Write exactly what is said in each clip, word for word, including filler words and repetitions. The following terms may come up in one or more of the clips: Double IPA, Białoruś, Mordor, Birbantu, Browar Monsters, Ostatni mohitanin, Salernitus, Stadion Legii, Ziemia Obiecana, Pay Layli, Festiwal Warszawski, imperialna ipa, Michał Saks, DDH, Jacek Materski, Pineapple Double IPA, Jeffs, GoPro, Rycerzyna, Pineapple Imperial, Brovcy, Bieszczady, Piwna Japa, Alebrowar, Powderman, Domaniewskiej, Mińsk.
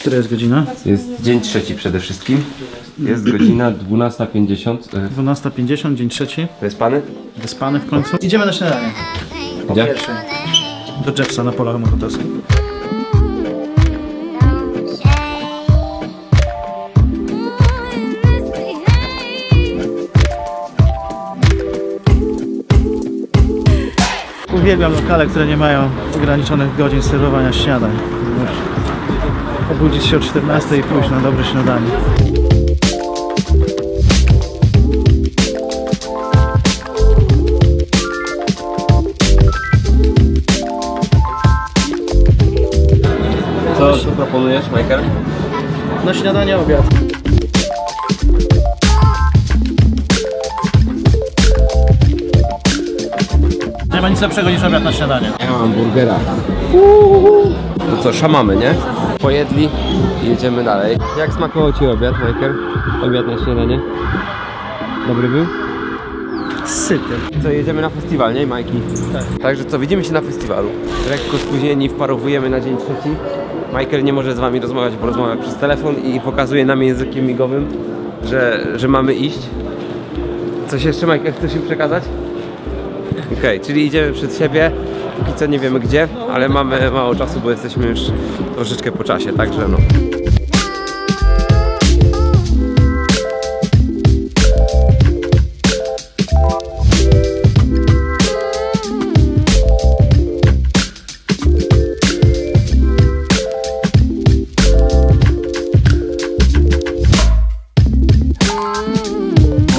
Która jest godzina? Jest dzień trzeci przede wszystkim. Jest godzina dwunasta pięćdziesiąt. dwunasta pięćdziesiąt, dzień trzeci. Wyspany? Wyspany w końcu. Idziemy na śniadanie. Po pierwsze. Do Jeffsa na polach mokotoskich. Uwielbiam lokale, które nie mają ograniczonych godzin serwowania śniadań. Obudzić się o czternastej i pójść na dobre śniadanie. Co proponujesz, Michael? Na śniadanie obiad. Nie ma nic lepszego niż obiad na śniadanie. Ja mam burgera. No co, szamamy, nie? Pojedli i jedziemy dalej. Jak smakował ci obiad, Michael? Obiad na śniadanie? Dobry był? Syty. Co, jedziemy na festiwal, nie, Majki? Tak. Także co, widzimy się na festiwalu. Lekko spóźnieni, wparowujemy na dzień trzeci. Michael nie może z wami rozmawiać, bo rozmawia przez telefon i pokazuje nam językiem migowym, że, że mamy iść. Coś jeszcze, Michael, chcesz im przekazać? Okej, okay, czyli idziemy przed siebie. Póki co nie wiemy gdzie, ale mamy mało czasu, bo jesteśmy już troszeczkę po czasie, także no.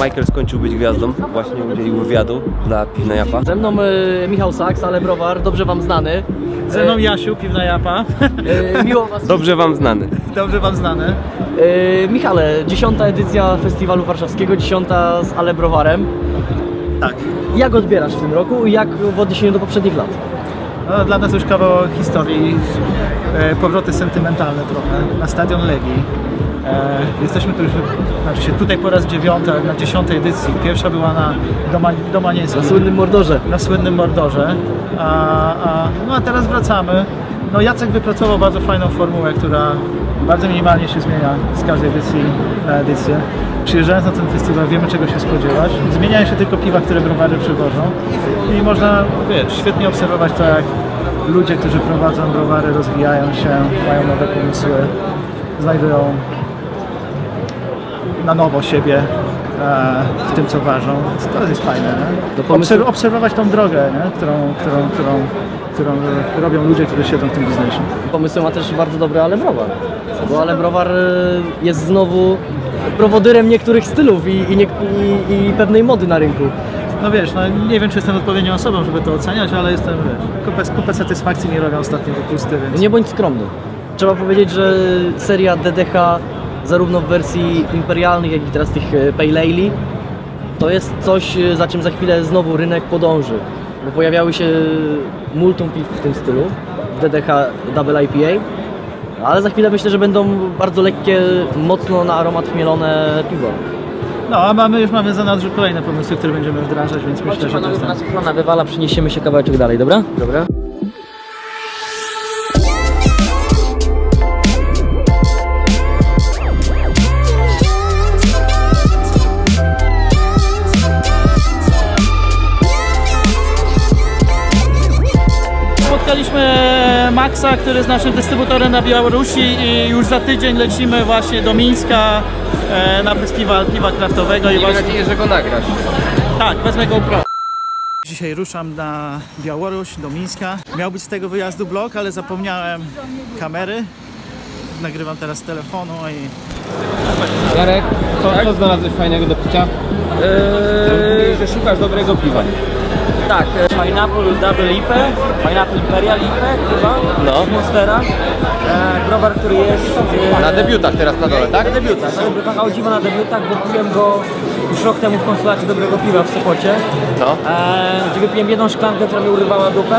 Michael skończył być gwiazdą, właśnie udzielił wywiadu dla Piwna Japa. Ze mną y, Michał Saks, Alebrowar, dobrze wam znany. Ze mną Jasiu, Piwna Japa. Y, miło was dobrze wam znany. Dobrze wam znany. Y, Michale, dziesiąta edycja Festiwalu Warszawskiego, dziesiąta z Alebrowarem. Tak. Jak odbierasz w tym roku i jak w odniesieniu do poprzednich lat? No, dla nas już kawał historii, e, powroty sentymentalne trochę, na Stadion Legii. E, jesteśmy tu już, znaczy się tutaj po raz dziewiąty, na dziesiątej edycji. Pierwsza była na Domaniewskiej. Na słynnym Mordorze. Na słynnym Mordorze. A, a, no a teraz wracamy. No Jacek wypracował bardzo fajną formułę, która bardzo minimalnie się zmienia z każdej edycji na edycję. Przyjeżdżając na ten festiwal wiemy, czego się spodziewać. Zmieniają się tylko piwa, które browary przywożą. I można, wiesz, świetnie obserwować to, jak ludzie, którzy prowadzą browary, rozwijają się, mają nowe pomysły, znajdują na nowo siebie e, w tym, co ważą. To jest fajne, nie? Obser obserwować tą drogę, nie? Którą, którą, którą, którą robią ludzie, którzy siedzą w tym biznesie. Pomysł ma też bardzo dobry Alebrowar, bo Alebrowar jest znowu prowodyrem niektórych stylów i, i, nie, i, i pewnej mody na rynku. No wiesz, no nie wiem, czy jestem odpowiednią osobą, żeby to oceniać, ale jestem, wiesz, kupę, kupę satysfakcji mi robią ostatnie wypusty, więc... Nie bądź skromny. Trzeba powiedzieć, że seria D D H zarówno w wersji imperialnych, jak i teraz tych Pay Layli, to jest coś, za czym za chwilę znowu rynek podąży, bo pojawiały się multum piw w tym stylu, w D D H Double I P A, ale za chwilę myślę, że będą bardzo lekkie, mocno na aromat chmielone piwo. No, a mamy już mamy za nadrzu kolejne pomysły, które będziemy wdrażać, więc myślę, że to jest... Nas ochrona wywala, przeniesiemy się kawałeczek dalej, dobra? Dobra. Spotkaliśmy Maxa, który jest naszym dystrybutorem na Białorusi i już za tydzień lecimy właśnie do Mińska na festiwal piwa kraftowego. I mam nadzieję, że go nagrasz. Tak, wezmę GoPro. Dzisiaj ruszam na Białoruś, do Mińska. Miał być z tego wyjazdu blog, ale zapomniałem kamery. Nagrywam teraz z telefonu i... Jarek, co, tak? Co znalazłeś fajnego do picia? Eee... Że szukasz dobrego piwa. Tak, Pineapple Double I P A, Pineapple Imperial I P A chyba, no. Monstera, e, browar, który jest... E, na debiutach teraz na dole, tak? Na debiutach, na debiutach, chodzimy na debiutach, bo piłem go już rok temu w konsulacie dobrego piwa w Sopocie. No. E, gdzie wypiłem jedną szklankę, która mi urywała dupę,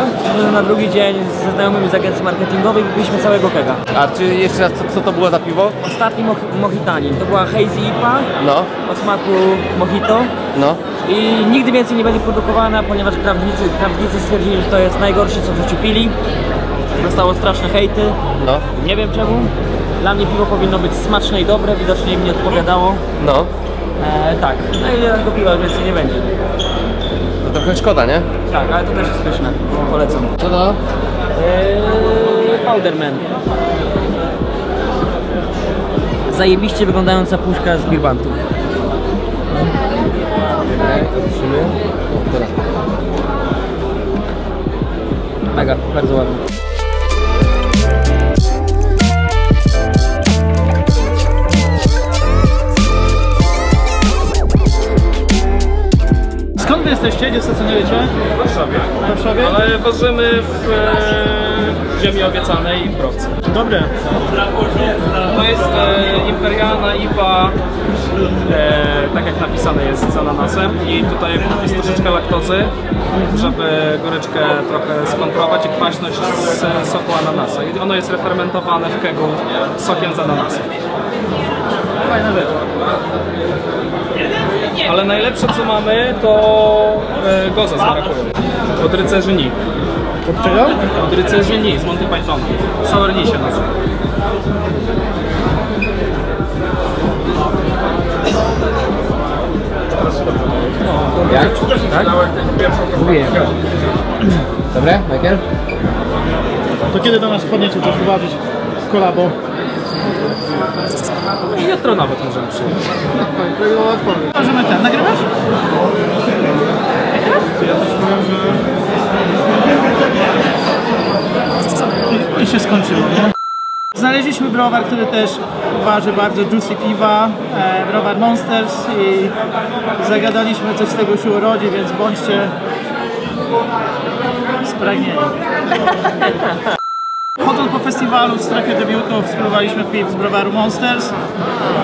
na drugi dzień ze znajomymi z agencji marketingowej wypiliśmy całego kega. A czy jeszcze raz, co, co to było za piwo? Ostatni mohitanin, to była hazy I P A, no. O smaku mojito. No. I nigdy więcej nie będzie produkowana, ponieważ prawnicy, prawnicy stwierdzili, że to jest najgorsze, co w życiu pili. Dostało straszne hejty. No. Nie wiem czemu. Dla mnie piwo powinno być smaczne i dobre, widocznie im nie odpowiadało. No. E, tak, no i tego piwa więcej nie będzie. To trochę szkoda, nie? Tak, ale to też jest pyszne. Polecam. Co to? E, Powderman. Zajebiście wyglądająca puszka z Birbantu. Mega, bardzo ładnie. Skąd wy jesteście? Gdzie stacjonujecie? W Warszawie. W Warszawie? Ale ważymy w e, Ziemi Obiecanej i w Brovcy. Dobre. To jest e, imperialna ipa. E, tak jak napisane jest z ananasem i tutaj jest troszeczkę laktozy, żeby goryczkę trochę skontrować i kwaśność z soku ananasa. I ono jest refermentowane w kegu sokiem z ananasa. Fajna rzecz. Ale najlepsze co mamy to e, goza z marakują. Od Rycerzyni. Od czego? Od Rycerzyni z Monty Pythona. Salernitus się nazywa. Jak? Tak? Mówię. Dobre, Michael? To kiedy do nas podniecie coś uważać w kolabo? I jutro nawet możemy przyjechać. Możemy ten, nagrywasz? I, i się skończyło, nie? Znaleźliśmy browar, który też waży bardzo juicy piwa, e, Browar Monsters i zagadaliśmy, coś z tego się urodzi, więc bądźcie spragnieni. Chodząc po festiwalu w strefie debiutów spróbowaliśmy piw z Browaru Monsters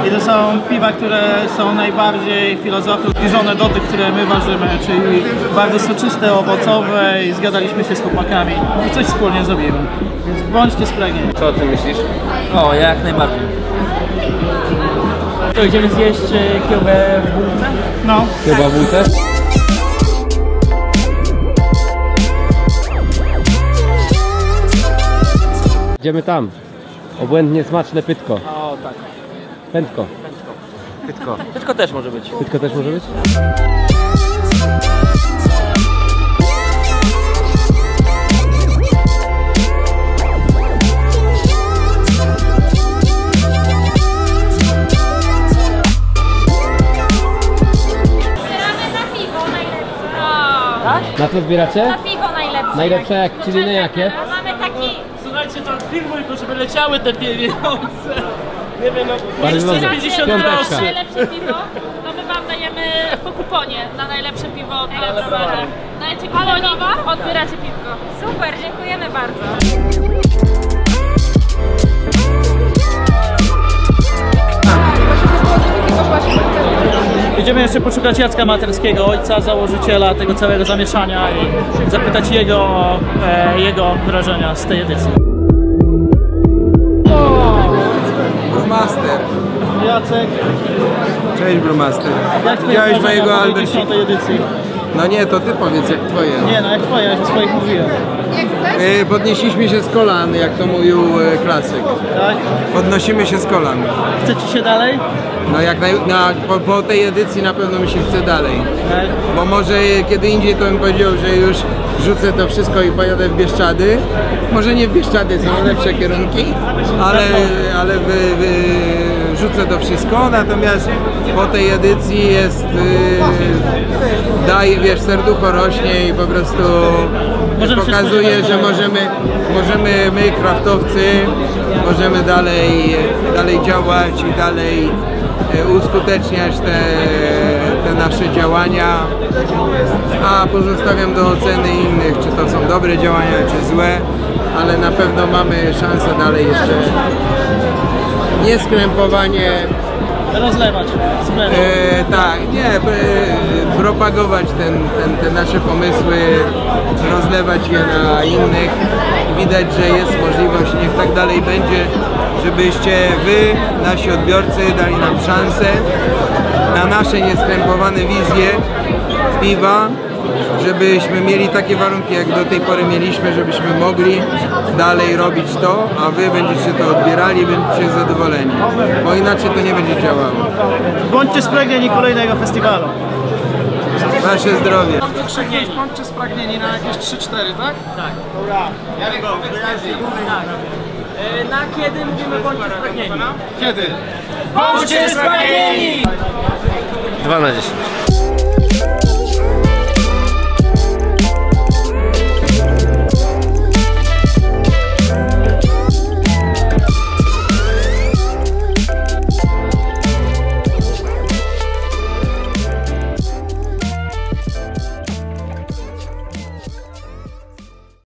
i to są piwa, które są najbardziej filozofią zbliżone do tych, które my ważymy, czyli bardzo soczyste, owocowe i zgadaliśmy się z chłopakami i coś wspólnie zrobimy, więc bądźcie spragnieni. Co o tym myślisz? O, ja jak najbardziej. To idziemy zjeść kiełbę w bułce? No. Kiełba w bułce? Idziemy tam. Obłędnie smaczne pytko. O tak. Pętko. Pętko. Pytko. Pytko też może być. Pytko też może być? Zbieramy na piwo najlepsze. Tak? Na co zbieracie? Na piwo najlepsze. Najlepsze jak, czyli na jakie? Słuchajcie, to filmuj, żeby leciały te pieniądze. Nie wiem, no dwieście pięćdziesiąt groszy. Najlepsze piwo, to my wam dajemy po kuponie na najlepsze piwo w Alebrowarze. Dajecie kuponiwa, odbieracie piwko. Super, dziękujemy bardzo. Idziemy jeszcze poszukać Jacka Materskiego, ojca, założyciela tego całego zamieszania i zapytać jego o e, jego wrażenia z tej edycji. Brewmaster. Jacek. Cześć Brewmaster. Jak widziałeś mojego Albercika? No nie, to ty powiedz jak twoje. Nie no, jak twoje, ja się swoich mówiłem. Yy, podnieśliśmy się z kolan, jak to mówił yy, klasyk. Tak? Podnosimy się z kolan. Chce ci się dalej? No jak na, na, po, po tej edycji na pewno mi się chce dalej. Tak? Bo może kiedy indziej to bym powiedział, że już rzucę to wszystko i pojadę w Bieszczady. Może nie w Bieszczady, są lepsze kierunki, ale, ale wy, wy, rzucę to wszystko. Natomiast po tej edycji jest... Yy, daje, wiesz, serducho rośnie i po prostu... Możemy pokazuje, że możemy, możemy my, kraftowcy, możemy dalej, dalej działać i dalej uskuteczniać te, te nasze działania, a pozostawiam do oceny innych, czy to są dobre działania, czy złe, ale na pewno mamy szansę dalej jeszcze nieskrępowanie rozlewać, e, tak, nie, e, propagować ten, ten, te nasze pomysły, rozlewać je na innych. Widać, że jest możliwość, niech tak dalej będzie, żebyście wy, nasi odbiorcy, dali nam szansę na nasze nieskrępowane wizje piwa, żebyśmy mieli takie warunki, jak do tej pory mieliśmy, żebyśmy mogli dalej robić to, a wy będziecie to odbierali i będziecie zadowoleni, bo inaczej to nie będzie działało. Bądźcie spragnieni kolejnego festiwalu. Nasze zdrowie. Mam wykrzyknąć, bądźcie spragnieni na jakieś trzy cztery, tak? Tak. Jarek, powiedz tak. Na kiedy mówimy bądźcie spragnieni? Kiedy? Bądźcie spragnieni! dwa na dziesięć.